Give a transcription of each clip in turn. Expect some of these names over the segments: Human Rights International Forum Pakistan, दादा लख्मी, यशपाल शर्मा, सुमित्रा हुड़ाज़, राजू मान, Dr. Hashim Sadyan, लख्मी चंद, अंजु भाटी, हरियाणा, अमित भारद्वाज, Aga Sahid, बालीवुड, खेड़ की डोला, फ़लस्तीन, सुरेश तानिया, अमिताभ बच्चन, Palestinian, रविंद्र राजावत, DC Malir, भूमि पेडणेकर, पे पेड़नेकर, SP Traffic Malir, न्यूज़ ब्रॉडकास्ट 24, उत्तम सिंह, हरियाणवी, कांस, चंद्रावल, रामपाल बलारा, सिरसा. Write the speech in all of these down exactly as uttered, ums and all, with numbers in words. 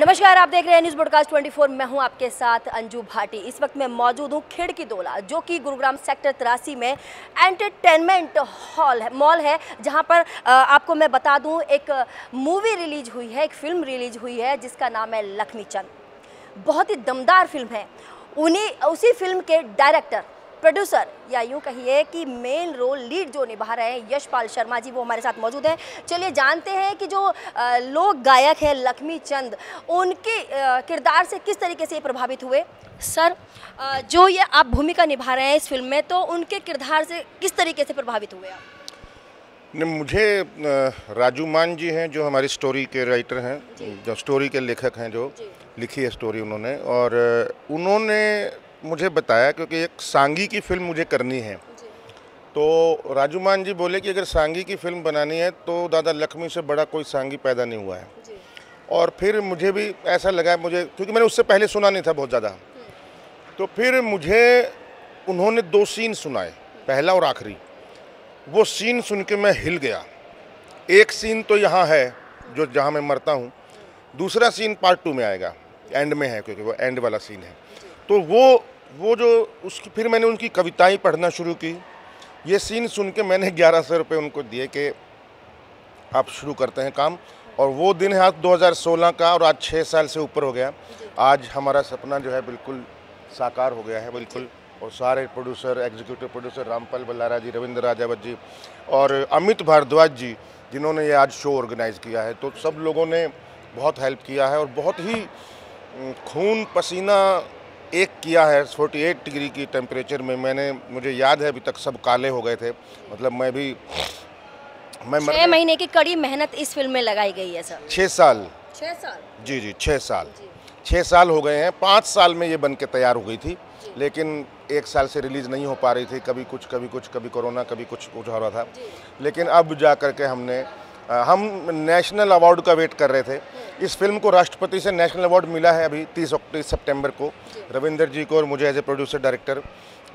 नमस्कार, आप देख रहे हैं न्यूज़ ब्रॉडकास्ट चौबीस। मैं हूं आपके साथ अंजु भाटी। इस वक्त मैं मौजूद हूं खेड़ की डोला, जो कि गुरुग्राम सेक्टर तिरासी में एंटरटेनमेंट हॉल है, मॉल है, जहां पर आपको मैं बता दूं एक मूवी रिलीज हुई है, एक फिल्म रिलीज हुई है जिसका नाम है लख्मी चंद। बहुत ही दमदार फिल्म है। उन्हीं उसी फिल्म के डायरेक्टर, प्रोड्यूसर या यूँ कहिए कि मेन रोल लीड जो निभा रहे हैं यशपाल शर्मा जी, वो हमारे साथ मौजूद हैं। चलिए जानते हैं कि जो लोक गायक हैं लख्मी चंद, उनके किरदार से किस तरीके से ये प्रभावित हुए। सर, जो ये आप भूमिका निभा रहे हैं इस फिल्म में, तो उनके किरदार से किस तरीके से प्रभावित हुए आप? मुझे राजू मान जी हैं, जो हमारी स्टोरी के राइटर हैं, जो स्टोरी के लेखक हैं, जो लिखी है स्टोरी उन्होंने, और उन्होंने मुझे बताया, क्योंकि एक सांगी की फ़िल्म मुझे करनी है, तो राजू मान जी बोले कि अगर सांगी की फ़िल्म बनानी है तो दादा लख्मी से बड़ा कोई सांगी पैदा नहीं हुआ है। और फिर मुझे भी ऐसा लगा, मुझे क्योंकि मैंने उससे पहले सुना नहीं था बहुत ज़्यादा, तो फिर मुझे उन्होंने दो सीन सुनाए, पहला और आखिरी। वो सीन सुन के मैं हिल गया। एक सीन तो यहाँ है जो जहाँ मैं मरता हूँ, दूसरा सीन पार्ट टू में आएगा, एंड में है, क्योंकि वो एंड वाला सीन है। तो वो वो जो उसकी फिर मैंने उनकी कविताएं पढ़ना शुरू की। ये सीन सुन के मैंने ग्यारह सौ रुपये उनको दिए कि आप शुरू करते हैं काम। और वो दिन है आज दो हज़ार सोलह का, और आज छः साल से ऊपर हो गया। आज हमारा सपना जो है बिल्कुल साकार हो गया है, बिल्कुल। और सारे producer, executive producer रामपाल बलारा ji, रविंद्र राजावत ji और अमित भारद्वाज जी, जिन्होंने ये आज शो ऑर्गेनाइज़ किया है, तो सब लोगों ने बहुत हेल्प किया है और बहुत ही खून पसीना एक किया है। अड़तालीस डिग्री की टेम्परेचर में मैंने, मुझे याद है अभी तक सब काले हो गए थे, मतलब मैं भी मैं छः महीने की कड़ी मेहनत इस फिल्म में लगाई गई है सर। छः साल छः साल जी जी छः साल छः साल हो गए हैं। पाँच साल में ये बन के तैयार हो गई थी, लेकिन एक साल से रिलीज़ नहीं हो पा रही थी। कभी कुछ कभी कुछ कभी कोरोना, कभी कुछ कुछ हो रहा था। लेकिन अब जा कर के हमने हम नेशनल अवार्ड का वेट कर रहे थे। इस फिल्म को राष्ट्रपति से नेशनल अवार्ड मिला है अभी तीस सितंबर को, रविंद्र जी को और मुझे एज ए प्रोड्यूसर डायरेक्टर।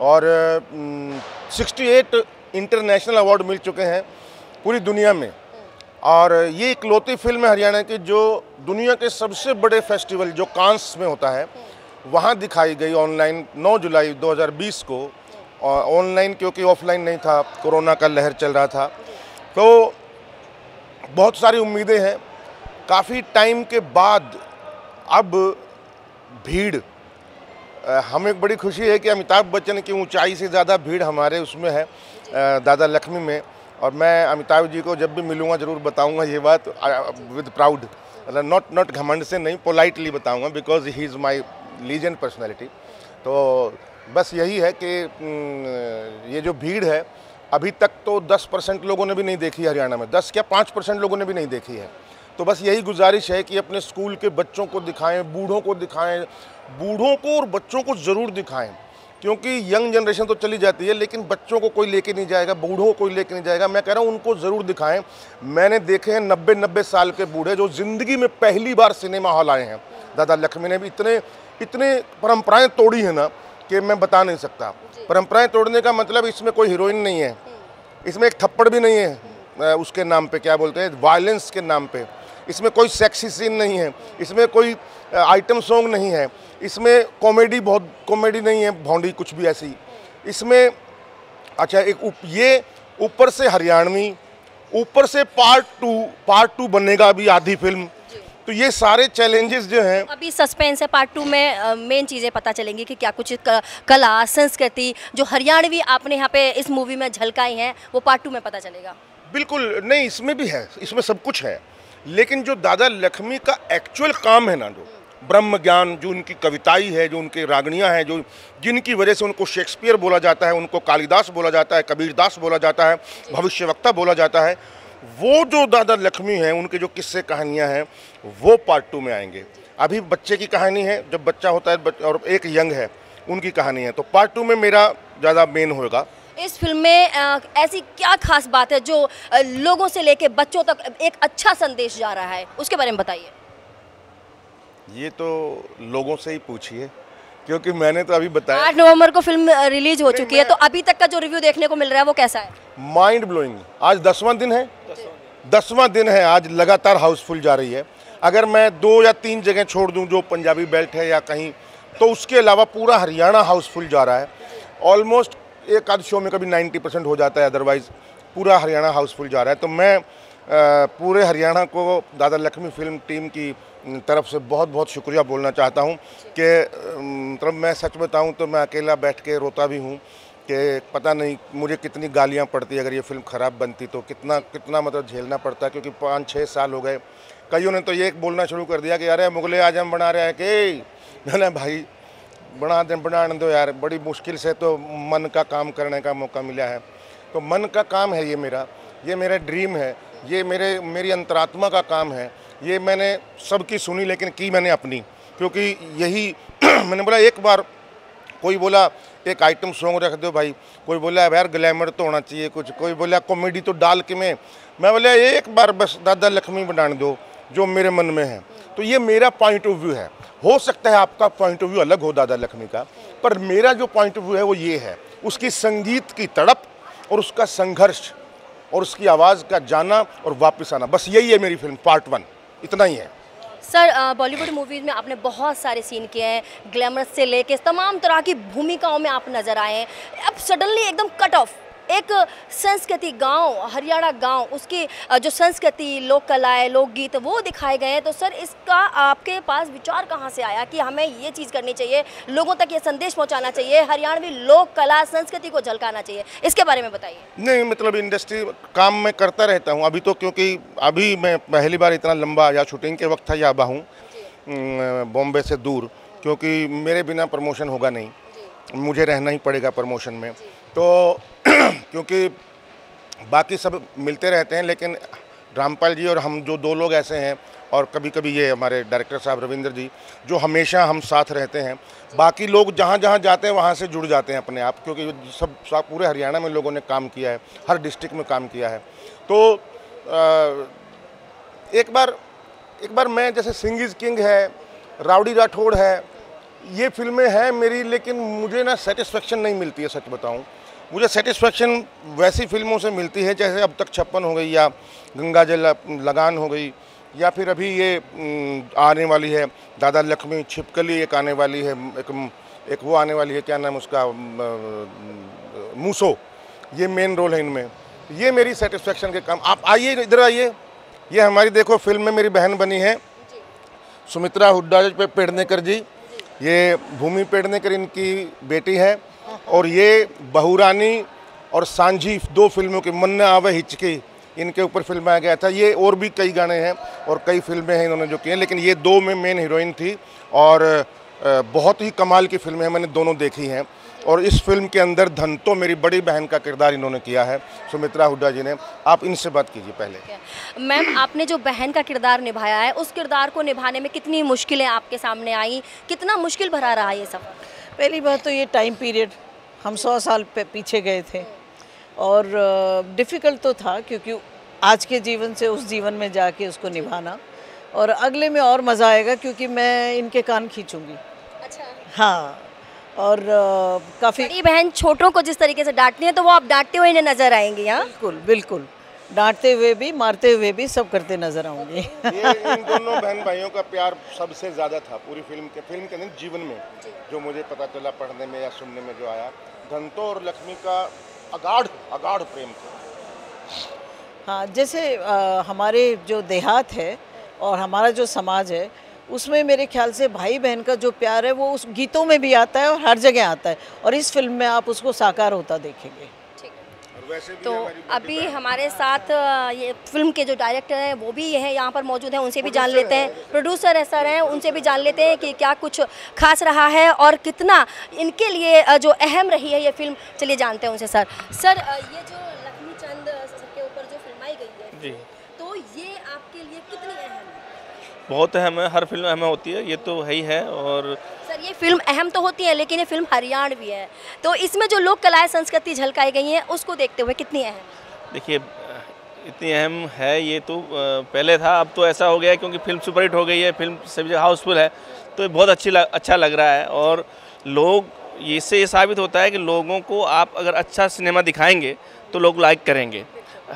और अड़सठ इंटरनेशनल अवार्ड मिल चुके हैं पूरी दुनिया में। और ये इकलौती फिल्म है हरियाणा की जो दुनिया के सबसे बड़े फेस्टिवल जो कांस में होता है, वहाँ दिखाई गई ऑनलाइन नौ जुलाई दो हज़ार बीस को। ऑनलाइन क्योंकि ऑफलाइन नहीं था, कोरोना का लहर चल रहा था। तो बहुत सारी उम्मीदें हैं। काफ़ी टाइम के बाद अब भीड़, हमें एक बड़ी खुशी है कि अमिताभ बच्चन की ऊंचाई से ज़्यादा भीड़ हमारे उसमें है, दादा लख्मी में। और मैं अमिताभ जी को जब भी मिलूँगा ज़रूर बताऊँगा ये बात विद प्राउड, नॉट नॉट घमंड से नहीं, पोलाइटली बताऊँगा, because he is my legend personality. तो बस यही है कि ये जो भीड़ है, अभी तक तो दस परसेंट लोगों ने भी नहीं देखी हरियाणा में, दस क्या पाँच परसेंट लोगों ने भी नहीं देखी है। तो बस यही गुजारिश है कि अपने स्कूल के बच्चों को दिखाएं, बूढ़ों को दिखाएं, बूढ़ों को और बच्चों को ज़रूर दिखाएं, क्योंकि यंग जनरेशन तो चली जाती है, लेकिन बच्चों को कोई लेके नहीं जाएगा, बूढ़ों को कोई लेके नहीं जाएगा। मैं कह रहा हूँ उनको ज़रूर दिखाएं। मैंने देखे हैं नब्बे नब्बे साल के बूढ़े जो ज़िंदगी में पहली बार सिनेमा हॉल आए हैं। दादा लख्मी ने भी इतने इतने परंपराएँ तोड़ी हैं ना कि मैं बता नहीं सकता। परंपराएं तोड़ने का मतलब इसमें कोई हीरोइन नहीं है, इसमें एक थप्पड़ भी नहीं है उसके नाम पे, क्या बोलते हैं, वायलेंस के नाम पे। इसमें कोई सेक्सी सीन नहीं है, इसमें कोई आइटम सॉन्ग नहीं है, इसमें कॉमेडी बहुत कॉमेडी नहीं है, भौंडी कुछ भी ऐसी इसमें। अच्छा, एक उप, ये ऊपर से हरियाणवी, ऊपर से पार्ट टू पार्ट टू बनेगा अभी आधी फिल्म। तो ये सारे चैलेंजेस जो हैं, अभी सस्पेंस है। पार्ट टू में मेन चीज़ें पता चलेंगी कि क्या कुछ कला, संस्कृति, जो हरियाणवी आपने यहाँ पे इस मूवी में झलकाई हैं, वो पार्ट टू में पता चलेगा। बिल्कुल नहीं, इसमें भी है, इसमें सब कुछ है। लेकिन जो दादा लख्मी का एक्चुअल काम है ना, जो ब्रह्म ज्ञान, जो उनकी कविताई है, जो उनकी रागणियाँ हैं, जो जिनकी वजह से उनको शेक्सपियर बोला जाता है, उनको कालिदास बोला जाता है, कबीरदास बोला जाता है, भविष्यवक्ता बोला जाता है, वो जो दादा लख्मी हैं, उनके जो किस्से कहानियां हैं, वो पार्ट टू में आएंगे। अभी बच्चे की कहानी है, जब बच्चा होता है, और एक यंग है, उनकी कहानी है, तो पार्ट टू में मेरा ज़्यादा मेन होगा। इस फिल्म में ऐसी क्या खास बात है जो लोगों से लेके बच्चों तक एक अच्छा संदेश जा रहा है, उसके बारे में बताइए। ये तो लोगों से ही पूछिए, क्योंकि मैंने तो अभी बताया आठ नवंबर को फिल्म रिलीज हो चुकी है, तो अभी तक का जो रिव्यू देखने को मिल रहा है वो कैसा है? Mind blowing. आज दसवां दिन है दसवां दिन है आज लगातार हाउसफुल जा रही है। अगर मैं दो या तीन जगह छोड़ दूं जो पंजाबी बेल्ट है या कहीं, तो उसके अलावा पूरा हरियाणा हाउसफुल जा रहा है। ऑलमोस्ट एक आध शो में कभी नब्बे परसेंट हो जाता है, अदरवाइज़ पूरा हरियाणा हाउसफुल जा रहा है। तो मैं पूरे हरियाणा को दादा लख्मी फिल्म टीम की तरफ से बहुत बहुत शुक्रिया बोलना चाहता हूँ कि मतलब मैं सच बताऊँ तो मैं अकेला बैठ के रोता भी हूँ कि पता नहीं मुझे कितनी गालियाँ पड़ती अगर ये फिल्म ख़राब बनती तो कितना कितना मतलब झेलना पड़ता, क्योंकि पाँच छः साल हो गए। कईयों ने तो ये बोलना शुरू कर दिया कि यार मुगले आजम बना रहे हैं कि मैंने भाई बना दे बनाने दो यार, बड़ी मुश्किल से तो मन का काम करने का मौका मिला है। तो मन का काम है ये मेरा, ये मेरा ड्रीम है, ये मेरे मेरी अंतरात्मा का काम है। ये मैंने सबकी सुनी लेकिन की मैंने अपनी, क्योंकि यही मैंने बोला। एक बार कोई बोला एक आइटम सॉन्ग रख दो भाई, कोई बोला यार ग्लैमर तो होना चाहिए कुछ, कोई बोला कॉमेडी तो डाल के में, मैं बोला एक बार बस दादा लख्मी बनाने दो जो मेरे मन में है। तो ये मेरा पॉइंट ऑफ व्यू है। हो सकता है आपका पॉइंट ऑफ व्यू अलग हो दादा लख्मी का, पर मेरा जो पॉइंट ऑफ व्यू है वो ये है, उसकी संगीत की तड़प और उसका संघर्ष और उसकी आवाज़ का जाना और वापस आना, बस यही है मेरी फिल्म पार्ट वन, इतना ही है। सर, बॉलीवुड मूवीज़ में आपने बहुत सारे सीन किए हैं, ग्लैमरस से लेके तमाम तरह की भूमिकाओं में आप नज़र आए हैं। अब सडनली एकदम कट ऑफ, एक संस्कृति गांव, हरियाणा गांव, उसकी जो संस्कृति, लोक कलाएँ, लोकगीत वो दिखाए गए हैं। तो सर, इसका आपके पास विचार कहाँ से आया कि हमें ये चीज़ करनी चाहिए, लोगों तक ये संदेश पहुंचाना चाहिए, हरियाणवी लोक कला संस्कृति को झलकाना चाहिए, इसके बारे में बताइए। नहीं मतलब इंडस्ट्री काम में करता रहता हूँ अभी तो, क्योंकि अभी मैं पहली बार इतना लंबा या शूटिंग के वक्त था या आबा हूँ बॉम्बे से दूर, क्योंकि मेरे बिना प्रमोशन होगा नहीं, मुझे रहना ही पड़ेगा प्रमोशन में। तो क्योंकि बाकी सब मिलते रहते हैं, लेकिन रामपाल जी और हम जो दो लोग ऐसे हैं, और कभी कभी ये हमारे डायरेक्टर साहब रविंद्र जी, जो हमेशा हम साथ रहते हैं। बाकी लोग जहाँ जहाँ जाते हैं वहाँ से जुड़ जाते हैं अपने आप, क्योंकि सब पूरे हरियाणा में लोगों ने काम किया है, हर डिस्ट्रिक्ट में काम किया है। तो एक बार एक बार मैं जैसे सिंग इज़ किंग है, राउडी राठौड़ है, ये फिल्में हैं मेरी, लेकिन मुझे ना सेटिस्फेक्शन नहीं मिलती है। सच बताऊं मुझे सेटिस्फेक्शन वैसी फिल्मों से मिलती है जैसे अब तक छप्पन हो गई या गंगा जल लगान हो गई, या फिर अभी ये आने वाली है दादा लख्मी छिपकली, एक आने वाली है, एक एक वो आने वाली है, क्या नाम उसका, मूसो, ये मेन रोल है इनमें। ये मेरी सेटिस्फेक्शन के काम। आप आइए इधर आइए, ये हमारी देखो फिल्म में मेरी बहन बनी है सुमित्रा हुड़ाज़, पे पेड़नेकर जी, ये भूमि पेडणेकर इनकी बेटी है, और ये बहुरानी और सांझी दो फिल्मों के मन्ना आवे हिचकी इनके ऊपर फिल्माया गया था। ये और भी कई गाने हैं और कई फिल्में हैं इन्होंने जो की हैं, लेकिन ये दो में मेन हीरोइन थी और बहुत ही कमाल की फिल्में हैं, मैंने दोनों देखी हैं। और इस फिल्म के अंदर धंतो, मेरी बड़ी बहन का किरदार इन्होंने किया है, सुमित्रा हुड्डा जी ने। आप इनसे बात कीजिए पहले। मैम, आपने जो बहन का किरदार निभाया है, उस किरदार को निभाने में कितनी मुश्किलें आपके सामने आई, कितना मुश्किल भरा रहा ये सब? पहली बात तो ये टाइम पीरियड, हम सौ साल पीछे गए थे और डिफ़िकल्ट तो था, क्योंकि आज के जीवन से उस जीवन में जाके उसको निभाना। और अगले में और मज़ा आएगा क्योंकि मैं इनके कान खींचूँगी। अच्छा। हाँ, और काफ़ी बड़ी बहन छोटों को जिस तरीके से डांटती है, तो वो आप डांटते हुए इन्हें नज़र आएंगी। हाँ बिल्कुल बिल्कुल, डांटते हुए भी, मारते हुए भी, सब करते नजर आऊंगी। इन दोनों बहन भाइयों का प्यार सबसे ज़्यादा था पूरी फिल्म के फिल्म के जीवन में, जो मुझे पता चला पढ़ने में या सुनने में जो आया। धंतो और लक्ष्मी का अगाढ़ अगाढ़ प्रेम था। हाँ, जैसे आ, हमारे जो देहात है और हमारा जो समाज है, उसमें मेरे ख्याल से भाई बहन का जो प्यार है वो उस गीतों में भी आता है और हर जगह आता है, और इस फिल्म में आप उसको साकार होता देखेंगे। तो अभी हमारे साथ ये फिल्म के जो डायरेक्टर हैं वो भी है, यहाँ पर मौजूद हैं, उनसे भी जान लेते हैं। प्रोड्यूसर है सर हैं, उनसे भी जान लेते हैं कि क्या कुछ खास रहा है और कितना इनके लिए जो अहम रही है ये फिल्म। चलिए जानते हैं उनसे। सर सर ये जो लक्ष्मी चंद के ऊपर जो फिल्माई गई है, तो ये आपके लिए कितनी अहम है? बहुत अहम है, हर फिल्म अहम होती है, ये तो है ही है। और सर ये फिल्म अहम तो होती है, लेकिन ये फिल्म हरियाणवी है, तो इसमें जो लोक कलाएँ संस्कृति झलकाई गई हैं उसको देखते हुए कितनी अहम? देखिए इतनी अहम है ये तो पहले था, अब तो ऐसा हो गया है क्योंकि फिल्म सुपरहिट हो गई है, फिल्म सभी जगह हाउसफुल है, तो बहुत अच्छी अच्छा लग रहा है। और लोग इससे ये साबित होता है कि लोगों को आप अगर अच्छा सिनेमा दिखाएँगे तो लोग लाइक करेंगे,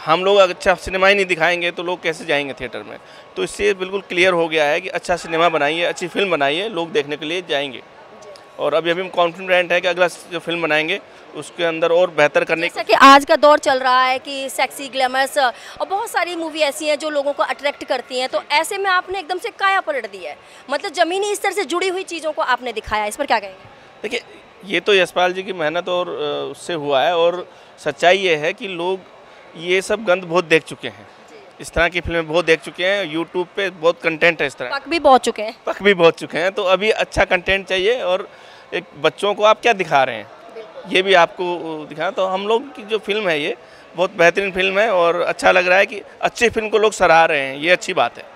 हम लोग अच्छा सिनेमा ही नहीं दिखाएंगे तो लोग कैसे जाएंगे थिएटर में। तो इससे बिल्कुल क्लियर हो गया है कि अच्छा सिनेमा बनाइए, अच्छी फिल्म बनाइए, लोग देखने के लिए जाएंगे। और अभी अभी हम कॉन्फिडेंट है कि अगला जो फिल्म बनाएंगे उसके अंदर और बेहतर करने की। आज का दौर चल रहा है कि सेक्सी, ग्लैमरस और बहुत सारी मूवी ऐसी हैं जो लोगों को अट्रैक्ट करती हैं, तो ऐसे में आपने एकदम से काया पलट दिया है, मतलब ज़मीनी स्तर से जुड़ी हुई चीज़ों को आपने दिखाया, इस पर क्या कहेंगे? देखिए, ये तो यशपाल जी की मेहनत और उससे हुआ है, और सच्चाई ये है कि लोग ये सब गंद बहुत देख चुके हैं, इस तरह की फिल्में बहुत देख चुके हैं, यूट्यूब पे बहुत कंटेंट है इस तरह, पक भी बहुत चुके हैं पक भी बहुत चुके हैं। तो अभी अच्छा कंटेंट चाहिए, और एक बच्चों को आप क्या दिखा रहे हैं ये भी आपको दिखा। तो हम लोग की जो फिल्म है ये बहुत बेहतरीन फिल्म है, और अच्छा लग रहा है कि अच्छी फिल्म को लोग सराह रहे हैं, ये अच्छी बात है।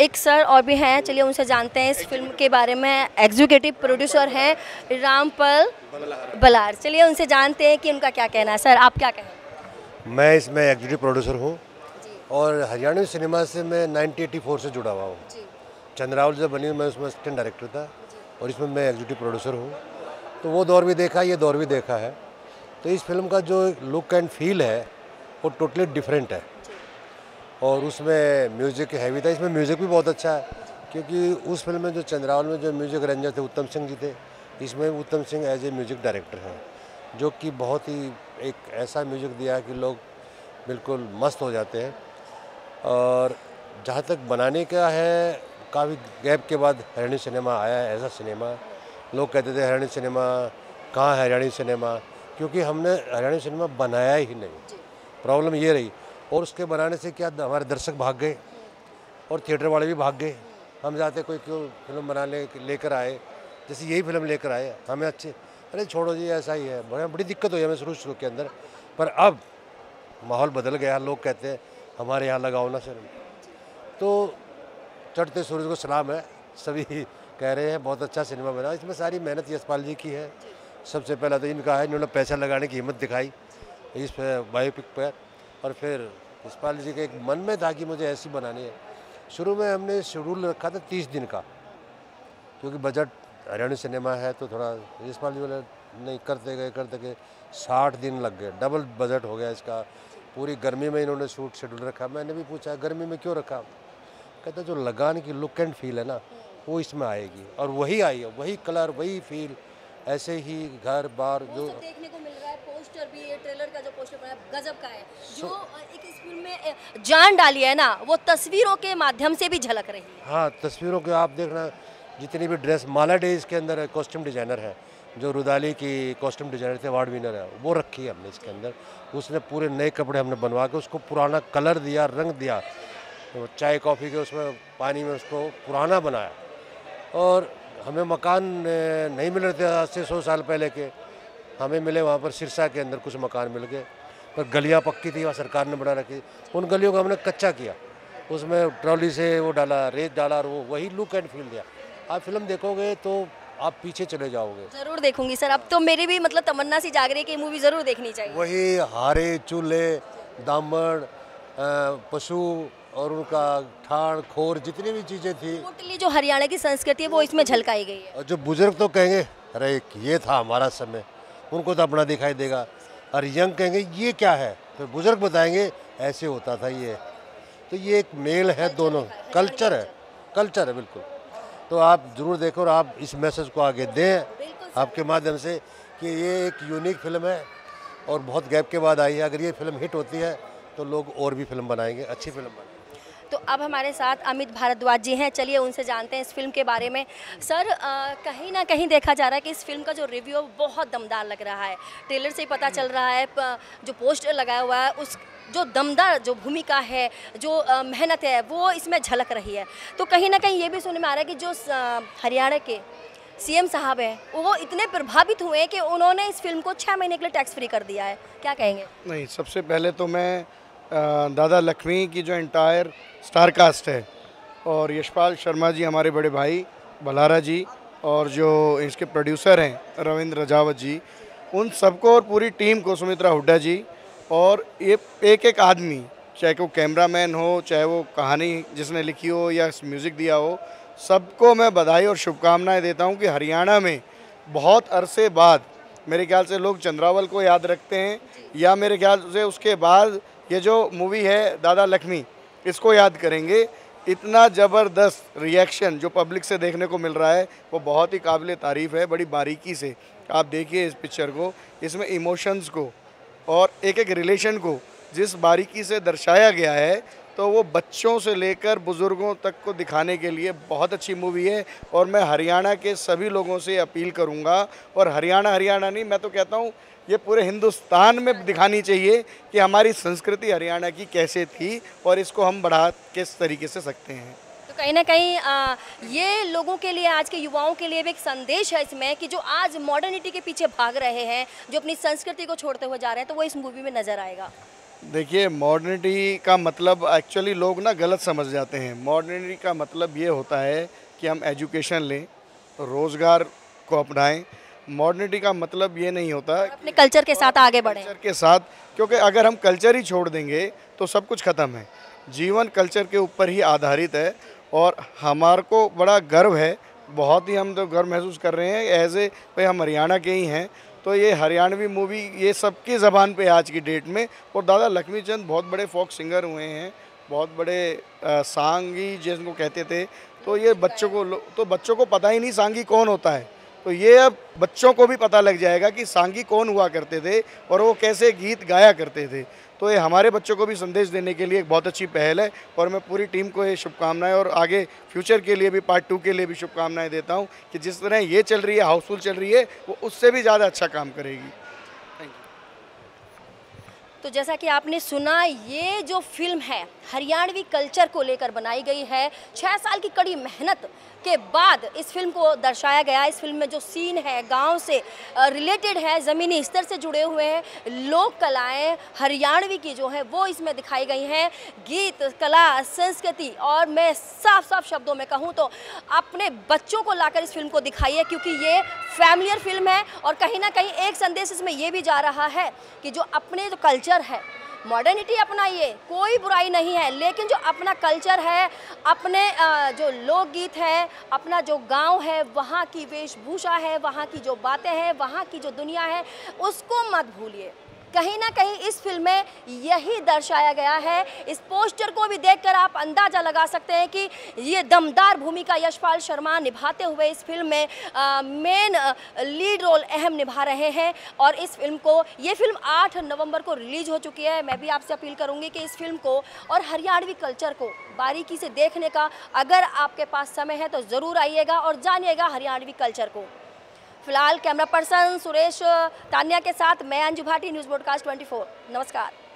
एक सर और भी हैं, चलिए उनसे जानते हैं इस फिल्म के बारे में। एग्जीक्यूटिव प्रोड्यूसर हैं रामपाल बलारा, चलिए उनसे जानते हैं कि उनका क्या कहना है। सर आप क्या कहें? मैं इसमें एग्जीक्यूटिव प्रोड्यूसर हूँ और हरियाणवी सिनेमा से मैं नाइनटीन एटी फोर से जुड़ा हुआ हूँ। चंद्रावल जब बनी मैं उसमें असिस्टेंट डायरेक्टर था और इसमें मैं एग्जीक्यूटिव प्रोड्यूसर हूँ। तो वो दौर भी देखा, ये दौर भी देखा है। तो इस फिल्म का जो लुक एंड फील है वो टोटली डिफरेंट है, और उसमें म्यूज़िक हैवी था, इसमें म्यूज़िक भी बहुत अच्छा है, क्योंकि उस फिल्म में जो चंद्रावल में जो म्यूज़िक अरेंजर थे उत्तम सिंह जी थे, इसमें उत्तम सिंह as a music director हैं, जो कि बहुत ही एक ऐसा म्यूज़िक दिया है कि लोग बिल्कुल मस्त हो जाते हैं। और जहाँ तक बनाने का है, काफ़ी गैप के बाद हरियाणवी सिनेमा आया है, ऐसा सिनेमा। लोग कहते थे हरियाणवी सिनेमा कहाँ है, हरियाणवी सिनेमा, क्योंकि हमने हरियाणवी सिनेमा बनाया ही नहीं, प्रॉब्लम ये रही। और उसके बनाने से क्या हमारे दर्शक भाग गए और थिएटर वाले भी भाग गए। हम जाते कोई क्यों फिल्म बनाने लेकर आए, जैसे यही फिल्म लेकर आए हमें अच्छे, अरे छोड़ो जी ऐसा ही है, बड़ी बड़ी दिक्कत हुई हमें शुरू शुरू के अंदर। पर अब माहौल बदल गया, लोग कहते हैं हमारे यहाँ लगाओ ना सर। तो चढ़ते सूरज को सलाम है, सभी कह रहे हैं बहुत अच्छा सिनेमा बना। इसमें सारी मेहनत यशपाल जी की है। सबसे पहला तो इनका है, इन्होंने पैसा लगाने की हिम्मत दिखाई इस बायोपिक पर। और फिर यशपाल जी के एक मन में था कि मुझे ऐसी बनानी है। शुरू में हमने शेड्यूल रखा था तीस दिन का, क्योंकि बजट हरियाणवी सिनेमा है तो थोड़ा, यशपाल जी बोले नहीं, करते गए करते गए साठ दिन लग गए, डबल बजट हो गया इसका। पूरी गर्मी में इन्होंने शूट शेड्यूल रखा। मैंने भी पूछा गर्मी में क्यों रखा, कहता जो लगान की लुक एंड फील है ना वो इसमें आएगी, और वही आई है, वही कलर, वही फील, ऐसे ही घर बार जो देखने को मिल रहा है। पोस्टर भी ये ट्रेलर का जो पोस्टर बना है गजब का है, जो एक इस फिल्म में जान डाली है ना वो तस्वीरों के माध्यम से भी झलक रही है। हाँ, तस्वीरों के आप देखना, जितनी भी ड्रेस, माला डेज के अंदर कॉस्ट्यूम डिजाइनर है जो रुदाली की कॉस्ट्यूम डिजाइनर थे, अवार्ड विनर है, वो रखी है हमने इसके अंदर। उसने पूरे नए कपड़े हमने बनवा के उसको पुराना कलर दिया, रंग दिया, चाय कॉफ़ी के उसमें पानी में उसको पुराना बनाया। और हमें मकान नहीं मिल रहे थे आज से सौ साल पहले के, हमें मिले वहाँ पर सिरसा के अंदर कुछ मकान मिल गए, पर गलियाँ पक्की थी वहाँ सरकार ने बना रखी, उन गलियों को हमने कच्चा किया, उसमें ट्रॉली से वो डाला, रेत डाला, और वो वही लुक एंड फील दिया। आप फिल्म देखोगे तो आप पीछे चले जाओगे। ज़रूर देखूंगी सर, अब तो मेरी भी मतलब तमन्ना सी जाग रही है कि मूवी ज़रूर देखनी चाहिए। वही हारे, चूल्हे, दामड़, पशु और उनका ठाड़ खोर, जितनी भी चीज़ें थी टोटली जो हरियाणा की संस्कृति है वो इसमें झलकाई गई है। और जो बुजुर्ग तो कहेंगे अरे ये था हमारा समय, उनको तो अपना दिखाई देगा, और यंग कहेंगे ये क्या है, तो बुजुर्ग बताएंगे ऐसे होता था ये। तो ये एक मेल है, दोनों कल्चर है, कल्चर है बिल्कुल। तो आप ज़रूर देखो और आप इस मैसेज को आगे दें आपके माध्यम से कि ये एक यूनिक फिल्म है और बहुत गैप के बाद आई है। अगर ये फिल्म हिट होती है तो लोग और भी फिल्म बनाएंगे, अच्छी फिल्म बनाएंगे। तो अब हमारे साथ अमित भारद्वाज जी हैं, चलिए उनसे जानते हैं इस फिल्म के बारे में। सर आ, कहीं ना कहीं देखा जा रहा है कि इस फिल्म का जो रिव्यू है बहुत दमदार लग रहा है, ट्रेलर से ही पता चल रहा है, जो पोस्टर लगाया हुआ है, उस जो दमदार जो भूमिका है, जो आ, मेहनत है वो इसमें झलक रही है। तो कहीं ना कहीं ये भी सुनने में आ रहा है कि जो हरियाणा के सीएम साहब हैं वो इतने प्रभावित हुए कि उन्होंने इस फिल्म को छः महीने के लिए टैक्स फ्री कर दिया है, क्या कहेंगे? नहीं, सबसे पहले तो मैं दादा लख्मी की जो इंटायर स्टार कास्ट है, और यशपाल शर्मा जी हमारे बड़े भाई बलारा जी, और जो इसके प्रोड्यूसर हैं रविंद्र राजावत जी, उन सबको और पूरी टीम को, सुमित्रा हुड़ाज़ जी, और ये एक एक आदमी, चाहे वो कैमरामैन हो, चाहे वो कहानी जिसने लिखी हो या म्यूज़िक दिया हो, सबको मैं बधाई और शुभकामनाएं देता हूं कि हरियाणा में बहुत अरसे बाद मेरे ख्याल से लोग चंद्रावल को याद रखते हैं या मेरे ख्याल से उसके बाद ये जो मूवी है दादा लख्मी, इसको याद करेंगे। इतना ज़बरदस्त रिएक्शन जो पब्लिक से देखने को मिल रहा है वो बहुत ही काबिल तारीफ़ है। बड़ी बारीकी से आप देखिए इस पिक्चर को, इसमें इमोशंस को और एक एक रिलेशन को जिस बारीकी से दर्शाया गया है, तो वो बच्चों से लेकर बुज़ुर्गों तक को दिखाने के लिए बहुत अच्छी मूवी है। और मैं हरियाणा के सभी लोगों से अपील करूंगा, और हरियाणा हरियाणा नहीं, मैं तो कहता हूं ये पूरे हिंदुस्तान में दिखानी चाहिए कि हमारी संस्कृति हरियाणा की कैसे थी और इसको हम बढ़ा किस तरीके से सकते हैं। तो कहीं ना कहीं आ, ये लोगों के लिए, आज के युवाओं के लिए भी एक संदेश है इसमें कि जो आज मॉडर्निटी के पीछे भाग रहे हैं, जो अपनी संस्कृति को छोड़ते हुए जा रहे हैं, तो वो इस मूवी में नज़र आएगा। देखिए, मॉडर्निटी का मतलब एक्चुअली लोग ना गलत समझ जाते हैं। मॉडर्निटी का मतलब ये होता है कि हम एजुकेशन लें, रोज़गार को अपनाएं। मॉडर्निटी का मतलब ये नहीं होता अपने कल्चर के साथ आगे बढ़ें, कल्चर के साथ, क्योंकि अगर हम कल्चर ही छोड़ देंगे तो सब कुछ ख़त्म है। जीवन कल्चर के ऊपर ही आधारित है और हमारे को बड़ा गर्व है, बहुत ही हम तो गर्व महसूस कर रहे हैं एज ए भाई हम हरियाणा के ही हैं। तो ये हरियाणवी मूवी ये सबकी ज़बान पे आज की डेट में। और दादा लख्मी चंद बहुत बड़े फोक सिंगर हुए हैं, बहुत बड़े आ, सांगी जिसको कहते थे, तो ये बच्चों को तो बच्चों को पता ही नहीं सांगी कौन होता है। तो ये अब बच्चों को भी पता लग जाएगा कि सांगी कौन हुआ करते थे और वो कैसे गीत गाया करते थे। तो ये हमारे बच्चों को भी संदेश देने के लिए एक बहुत अच्छी पहल है, और मैं पूरी टीम को ये शुभकामनाएं और आगे फ्यूचर के लिए भी, पार्ट टू के लिए भी शुभकामनाएं देता हूं कि जिस तरह ये चल रही है, हाउसफुल चल रही है, वो उससे भी ज़्यादा अच्छा काम करेगी। तो जैसा कि आपने सुना, ये जो फिल्म है हरियाणवी कल्चर को लेकर बनाई गई है। छः साल की कड़ी मेहनत के बाद इस फिल्म को दर्शाया गया। इस फिल्म में जो सीन है गांव से रिलेटेड है, ज़मीनी स्तर से जुड़े हुए हैं, लोक कलाएं हरियाणवी की जो है वो इसमें दिखाई गई हैं। गीत, कला, संस्कृति, और मैं साफ साफ शब्दों में कहूँ तो अपने बच्चों को लाकर इस फिल्म को दिखाइए, क्योंकि ये फैमिलियर फिल्म है। और कहीं ना कहीं एक संदेश इसमें ये भी जा रहा है कि जो अपने जो कल्चर है, मॉडर्निटी अपनाइए, कोई बुराई नहीं है, लेकिन जो अपना कल्चर है, अपने जो लोकगीत है, अपना जो गांव है, वहाँ की वेशभूषा है, वहाँ की जो बातें हैं, वहाँ की जो दुनिया है, उसको मत भूलिए। कहीं ना कहीं इस फिल्म में यही दर्शाया गया है। इस पोस्टर को भी देखकर आप अंदाज़ा लगा सकते हैं कि ये दमदार भूमिका यशपाल शर्मा निभाते हुए इस फिल्म में मेन लीड रोल अहम निभा रहे हैं। और इस फिल्म को, ये फिल्म आठ नवंबर को रिलीज़ हो चुकी है। मैं भी आपसे अपील करूंगी कि इस फिल्म को और हरियाणवी कल्चर को बारीकी से देखने का अगर आपके पास समय है तो ज़रूर आइएगा और जानिएगा हरियाणवी कल्चर को। फिलहाल कैमरा पर्सन सुरेश तानिया के साथ मैं अंजु भाटी, न्यूज़ ब्रॉडकास्ट चौबीस। नमस्कार।